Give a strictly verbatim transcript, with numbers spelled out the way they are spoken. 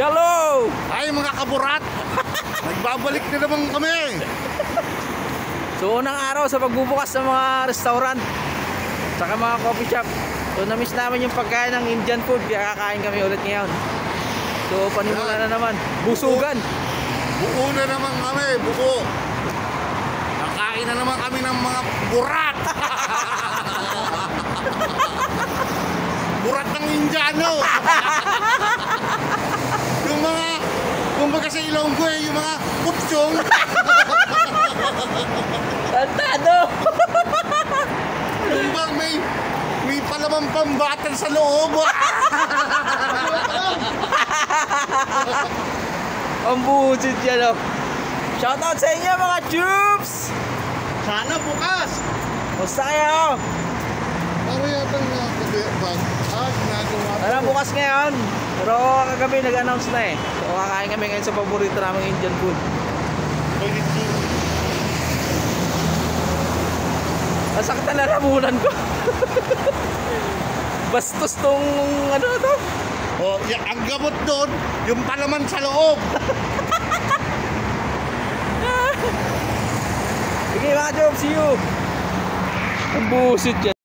Yellow. Ay mga kaburat, nagbabalik na naman kami. So unang araw sa pagbubukas ng mga restaurant saka mga coffee shop. So na-miss namin yung pagkain ng Indian food, kaya kakain kami ulit ngayon. So panimula na naman, busugan. Buo na naman kami, buo. Nakain na naman kami ng mga burat. Burat ng Indiano. Yung mga, kumbaga sa Ilonggo eh, yung mga kupsyong. Tantado. Yung bang may, may palamang pambatan sa loob. Ang budget yan. Shoutout sa inyo mga tubes. Sana bukas. Musta kayo? Para yatang nakabibag at nagawa. Sana bukas ngayon. Pero kagabi nag-announce na eh. So kakain kami ngayon sa paborito namang Indian food. Nasaktan na ramunan ko. Bastos tong ano to. Oh, ya, ang gamot doon, yung palaman sa loob. Sige mga job, see you. Ang busit yan.